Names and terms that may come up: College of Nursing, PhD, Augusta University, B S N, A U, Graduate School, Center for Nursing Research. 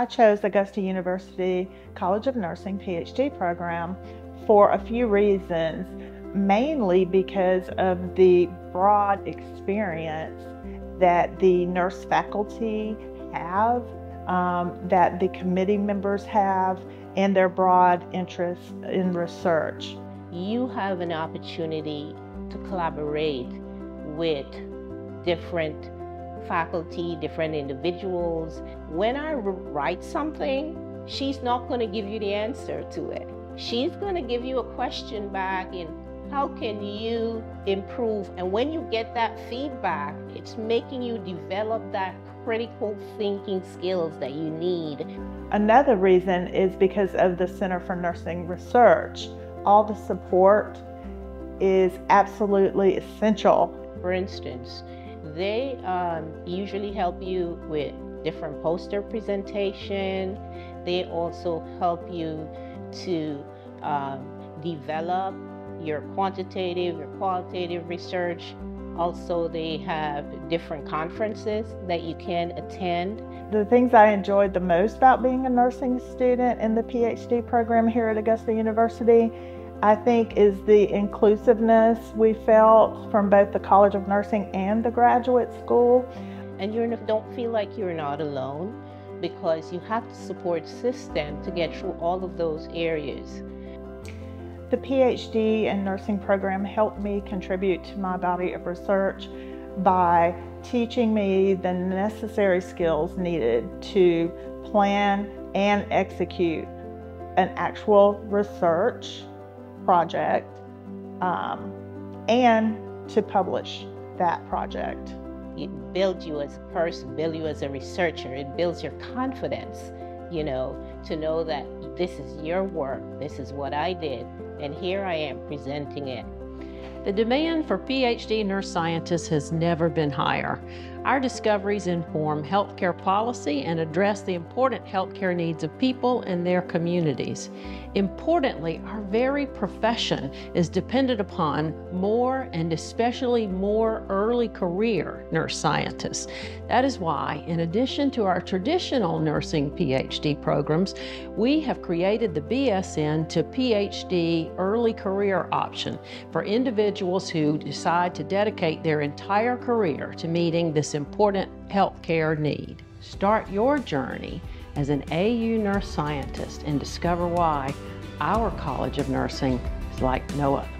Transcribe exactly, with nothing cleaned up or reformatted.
I chose Augusta University College of Nursing PhD program for a few reasons, mainly because of the broad experience that the nurse faculty have, um, that the committee members have, and their broad interest in research. You have an opportunity to collaborate with different faculty, different individuals. When I write something, she's not going to give you the answer to it. She's going to give you a question back and how can you improve? And when you get that feedback, it's making you develop that critical thinking skills that you need. Another reason is because of the Center for Nursing Research. All the support is absolutely essential. For instance, they um, usually help you with different poster presentation. They also help you to um, develop your quantitative, your qualitative research. Also, they have different conferences that you can attend. The things I enjoyed the most about being a nursing student in the PhD program here at Augusta University, I think, is the inclusiveness we felt from both the College of Nursing and the Graduate School. And you don't feel like you're not alone, because you have the support system to get through all of those areas. The PhD and nursing program helped me contribute to my body of research by teaching me the necessary skills needed to plan and execute an actual research project um, and to publish that project. It builds you as a person, builds you as a researcher, it builds your confidence, you know, to know that this is your work, this is what I did, and here I am presenting it. The demand for PhD nurse scientists has never been higher. Our discoveries inform healthcare policy and address the important healthcare needs of people and their communities. Importantly, our very profession is dependent upon more, and especially more, early career nurse scientists. That is why, in addition to our traditional nursing PhD programs, we have created the B S N to PhD early career option for individuals Individuals who decide to dedicate their entire career to meeting this important healthcare need. Start your journey as an A U nurse scientist and discover why our College of Nursing is like no other.